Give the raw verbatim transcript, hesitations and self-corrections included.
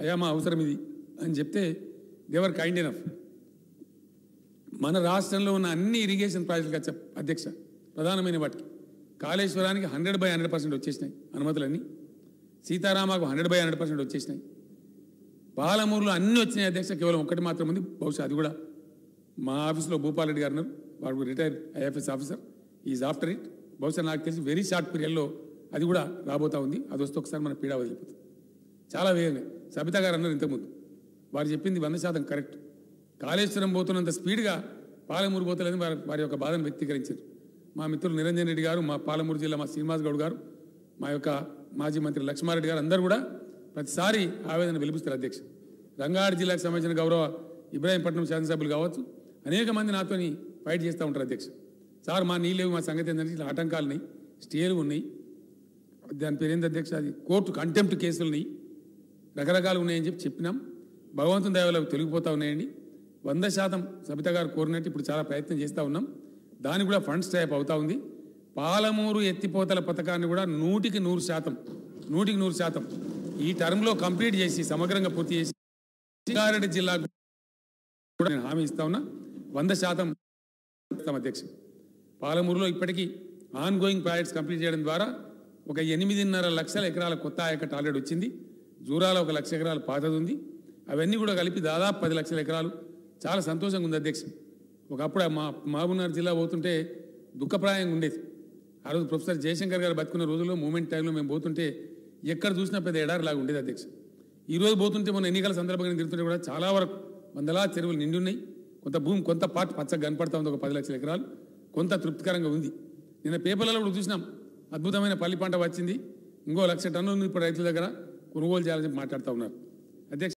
అయ్యా మా అవసరం ఇది అని చెప్తే దేవర్ కైండ్ ఎనఫ్. మన రాష్ట్రంలో ఉన్న అన్ని ఇరిగేషన్ ప్రాజెక్టులు అధ్యక్ష ప్రధానమైన వాటికి కాళేశ్వరానికి హండ్రెడ్ బై హండ్రెడ్ పర్సెంట్ వచ్చేసినాయి అనుమతులన్నీ, సీతారామకు హండ్రెడ్ బై హండ్రెడ్ పర్సెంట్ వచ్చేసినాయి, పాలమూరులో అన్నీ వచ్చినాయి అధ్యక్ష. కేవలం ఒక్కటి మాత్రం ఉంది, బహుశా అది కూడా మా ఆఫీస్లో భూపాల్ రెడ్డి గారు ఉన్నారు, వాడు retired IFS officer, is after it. బహుశా నాకు తెలిసి వెరీ షార్ట్ పీరియడ్లో అది కూడా రాబోతా ఉంది, అది వస్తే ఒకసారి మన పీడా వదిలిపోతుంది చాలా వేగంగా. సబితా గారు అన్నారు ఇంతకుముందు, వారు చెప్పింది వంద శాతం కరెక్ట్. కాళేశ్వరం పోతున్నంత స్పీడ్గా పాలమూరు పోతలేదని వారి వారి యొక్క బాధను వ్యక్తీకరించారు. మా మిత్రులు నిరంజన్ రెడ్డి గారు, మా పాలమూరు జిల్లా మా శ్రీనివాస్ గౌడ్ గారు, మా యొక్క మాజీ మంత్రి లక్ష్మారెడ్డి గారు అందరూ కూడా ప్రతిసారి ఆవేదన వెలిపిస్తారు అధ్యక్ష. రంగారెడ్డి జిల్లాకు సంబంధించిన గౌరవ ఇబ్రాహీంపట్నం శాసనసభ్యులు కావచ్చు, అనేక మంది నాతోని ఫైట్ చేస్తూ ఉంటారు అధ్యక్ష. సార్ మా నీళ్ళేవి, మా సంగతి ఏంటంటే ఇట్లా ఆటంకాలు ఉన్నాయి, స్టేలు ఉన్నాయి, దాని పేరేంది అధ్యక్ష, అది కోర్టు కంటెంప్ట్ కేసులు ఉన్నాయి, రకరకాలు ఉన్నాయని చెప్పి చెప్పినాం. భగవంతుని దయవల్ల తొలగిపోతూ ఉన్నాయండి. వంద శాతం సబిత గారు కోరినట్టు ఇప్పుడు చాలా ప్రయత్నం చేస్తూ ఉన్నాం, దానికి కూడా ఫండ్స్ టైప్ అవుతూ ఉంది. పాలమూరు ఎత్తిపోతల పథకాన్ని కూడా నూటికి నూరు శాతం నూటికి నూరు శాతం ఈ టర్మ్లో కంప్లీట్ చేసి సమగ్రంగా పూర్తి చేసి రంగారెడ్డి జిల్లాకు కూడా నేను హామీ ఇస్తా ఉన్నా, వంద శాతం అధ్యక్ష. పాలమూరులో ఇప్పటికీ ఆన్గోయింగ్ ప్రాజెక్ట్స్ కంప్లీట్ చేయడం ద్వారా ఒక ఎనిమిదిన్నర లక్షల ఎకరాల కొత్త ఆయకట్టు ఆల్రెడీ వచ్చింది, జూరాల ఒక లక్ష ఎకరాలు పాతది ఉంది, అవన్నీ కూడా కలిపి దాదాపు పది లక్షల ఎకరాలు. చాలా సంతోషంగా ఉంది అధ్యక్ష. ఒకప్పుడు మా మహబూబ్నగర్ జిల్లా పోతుంటే దుఃఖప్రాయంగా ఉండేది. ఆ రోజు ప్రొఫెసర్ జయశంకర్ గారు బతుకున్న రోజుల్లో మూమెంట్ టైంలో మేము పోతుంటే ఎక్కడ చూసినా పెద్ద ఎడారిలాగా ఉండేది అధ్యక్ష. ఈరోజు పోతుంటే మన ఎన్నికల సందర్భంగా తిరుగుతుంటే కూడా చాలా వరకు వందలా చెరువులు నిండి ఉన్నాయి, కొంత భూమి కొంత పార్ట్ పచ్చగా కనపడతా ఉంది, ఒక పది లక్షల ఎకరాలు కొంత తృప్తికరంగా ఉంది. నిన్న పేపర్లలో కూడా చూసినాం, అద్భుతమైన పల్లి పంట వచ్చింది, ఇంకో లక్ష టన్నులు ఇప్పుడు రైతుల దగ్గర కొనుగోలు చేయాలని మాట్లాడుతూ ఉన్నారు అధ్యక్ష.